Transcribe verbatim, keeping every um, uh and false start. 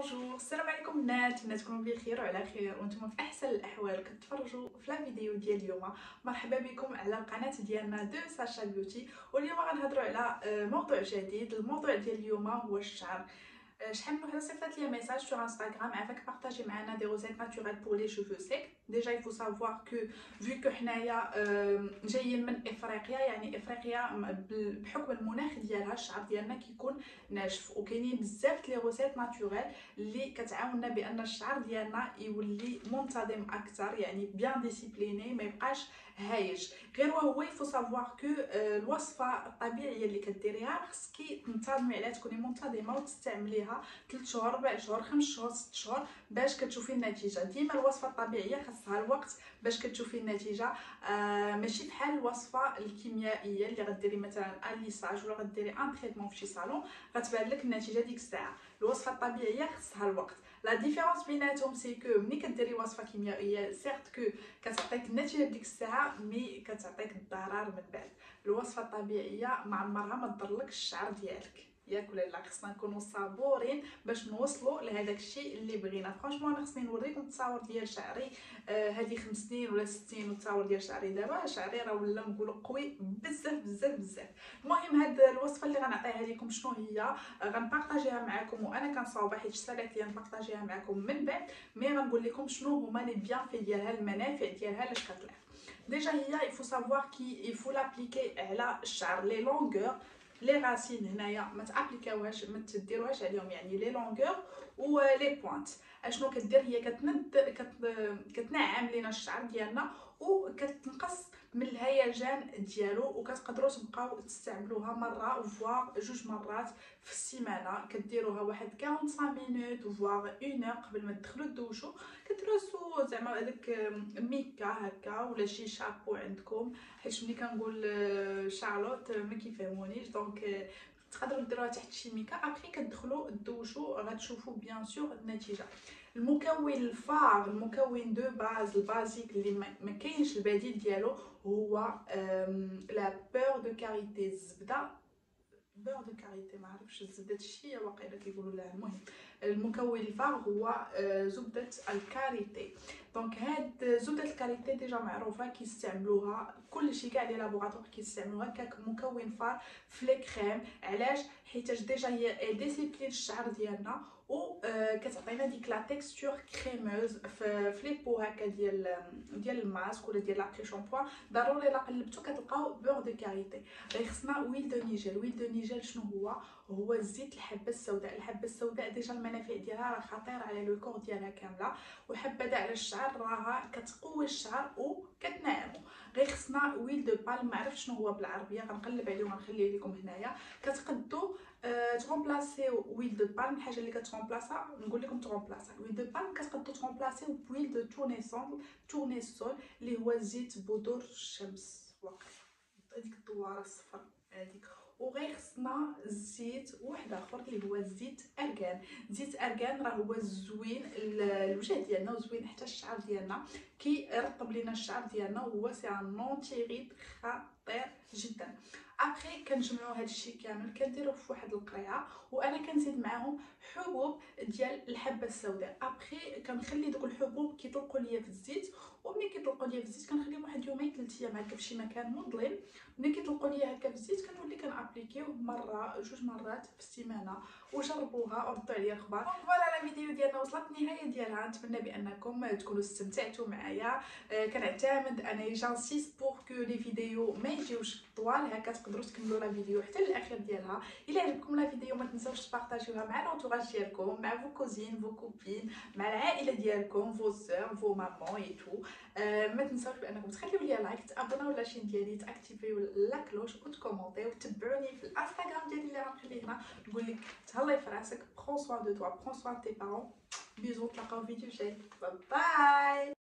بونجور، السلام عليكم البنات، الناس تكونوا بخير وعلى خير وانتم في احسن الاحوال كتفرجوا في لا فيديو ديال اليوم. مرحبا بكم على القناه ديالنا دو ساشا بيوتي، واليوم غنهضروا على موضوع جديد. الموضوع ديال اليوم هو الشعر. شحال من وحده صيفطت لي ميساج sur انستغرام عافاك بارطاجي معنا دي روزيت ناتوريل بور لي شوفو سيك. ديجا يفو سافوار كو فيو كو حنايا جايين من افريقيا، يعني افريقيا بحكم المناخ ديالها الشعر ديالنا كيكون ناشف، وكاينين بزاف لي روزيت ناتوريل اللي كتعاوننا بان الشعر ديالنا يولي منتظم اكثر، يعني بيان ديسيبليني ما يبقاش هايج. غير وهو يفو سافوار كو الوصفه الطبيعيه اللي كديريها خصكي تنتظمي عليها، تكوني منتظمه وتستعمليها ثلاث شهور أربع شهور خمس شهور ست شهور باش كتشوفي النتيجه. ديما الوصفه الطبيعيه خاصها الوقت باش كتشوفي النتيجه، آه ماشي بحال الوصفه الكيميائيه اللي غديري مثلا اليساج ولا غديري ان تريتمون في شي صالون غتبان لك النتيجه ديك الساعه. الوصفه الطبيعيه خاصها الوقت. لا ديفيرونس بيناتهم سي كو ملي كديري وصفه كيميائيه سيرت كو كتعطيك النتيجه ديك الساعه، مي كتعطيك الضرر من بعد. الوصفه الطبيعيه مع عمرها ما تضرلكش الشعر ديالك، ياك ولا لا؟ خصنا نكونوا صابورين باش نوصلوا لهذاك الشيء اللي بغينا. فرانشمون انا خصني نوريكم التصاور ديال شعري هذه خمس سنين ولا ست سنين، والتصاور ديال شعري دابا. شعري راه ولا نقولوا قوي بزاف بزاف بزاف. المهم هاد الوصفه اللي غنعطيها لكم شنو هي، غنبارطاجيها معكم وانا كنصاوبها حيت سالات لي نبارطاجيها معكم من بعد، مي غنقول لكم شنو هما لي بيانفي ديالها، المنافع ديالها لاش كطلع. ديجا هي يفو سافوار كي يفو لابليكي على الشعر لي لونغور لي راسين هنايا ما تابليكاوهاش ما تديروهاش عليهم، يعني لي لونغور و لي بوينت. اشنو كدير هي كتند كت... كتنعم لينا الشعر ديالنا وكتنقص من الهيجان ديالو، وكتقدروا تبقاو تستعملوها مره فواغ جوج مرات في السيمانه. كديروها واحد خمسة وأربعين مينوت فواغ واحد اور قبل ما تدخلوا تدوشوا. كترسو زعما هذاك ميكا هكا ولا شي شابو عندكم، حيت ملي كنقول شارلوت ما كيفهمونيش، دونك تقدروا ديروها تحت شي ميكا. ابري كتدخلوا دوشوا غتشوفوا بيان سور النتيجه. المكون الفار، المكون دو باز البازيك اللي ما كاينش البديل ديالو هو لا بور دو كاريتي، الزبده بور دو كاريتي، ما عرفتش الزبده الشيه واقيلا كيقولوا لها. المهم المكون الفار هو زبده الكاريتي. دونك هاد زبده الكاريتي ديجا معروفه، كيستعملوها كلشي كاع لي لابوغاتوار كيستعملوها كمكون فار في لي كريم. علاش؟ حيتاش ديجا هي ديسيبلين الشعر ديالنا و كتعطينا ديك لا تيكستور كريموز في لي بو هكا ديال ديال الماسك ولا ديال لابري شامبوان. ضروري الا قلبتو كتلقاو بور دو كاريتي. غير خصنا ويل دو نيجيل. ويل دو نيجيل شنو هو؟ هو الزيت الحبه السوداء. الحبه السوداء ديجا المنافع ديالها راه خطير على لو كور ديالها كامله، وحبه على الشعر راها كتقوي الشعر وكتناعمو. غير خصنا ويل دو بالم، معرفتش شنو هو بالعربيه، غنقلب عليه وغنخليه لكم هنايا. كتقدو تغومبلاسيو ويل دو بالم، الحاجه اللي كتغومبلاسا نقول لكم تغومبلاسا ويل دو بالم، كتقدو تغومبلاسيو بويل دو تورنيسول. تورنيسول اللي هو زيت بذور الشمس، واقع هذيك الدواره الصفر هذيك. وغير خصنا الزيت واحد اخر اللي هو زيت ارغان. زيت ارغان راه هو زوين الوجه ديالنا وزوين حتى الشعر ديالنا، كيرطب لينا الشعر ديالنا، وهو سي ان اونتيغيد خطير جدا. ابخي كنجمعوا هذا الشيء كامل كنديروه في واحد القريعه، وانا كنزيد معاهم حبوب ديال الحبه السوداء. ابخي كنخلي دوك الحبوب كيطلقوا ليا في الزيت، وملي كيطلقوا ليا في الزيت كنخليهم واحد يومين ثلاث ايام هكا في شي مكان مظلم. ملي كيطلقوا ليا هكا في الزيت كنولي كنابليكيوه مره جوج مرات في السيمانه. وجربوها وردوا عليا الخبر. فوالا لا فيديو ديالنا وصلت النهايه ديالها، نتمنى بانكم تكونوا استمتعتوا معايا. كنعتمد انا جانسيس بور كو لي فيديو ما يجيوش طوال هكا، تقدروا تكملوا لا فيديو حتى للاخير ديالها. الا عجبكم لا فيديو ما تنساوش تبارطاجيوها مع لونطوراج ديالكم، مع فو كوزين فو كوبين، مع العائله ديالكم فو سور فو مامون اي تو. آه ما تنساوش بانكم تخليوا لي لايك، تابوناو لاشين ديالي، تاكتيفيو لا كلوش وتكومونطيو، تبعوني في الانستغرام ديالي اللي غنخليه هنا. نقول لك تهلاي في راسك، برون سوان دو توا، برون سوان تي بارون. بيزو، نتلاقاو في فيديو جاي، باي باي.